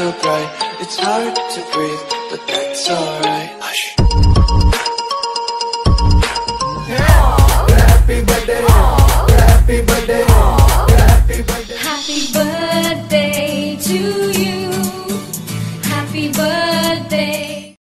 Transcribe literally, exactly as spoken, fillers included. so bright, it's hard to breathe, but that's alright.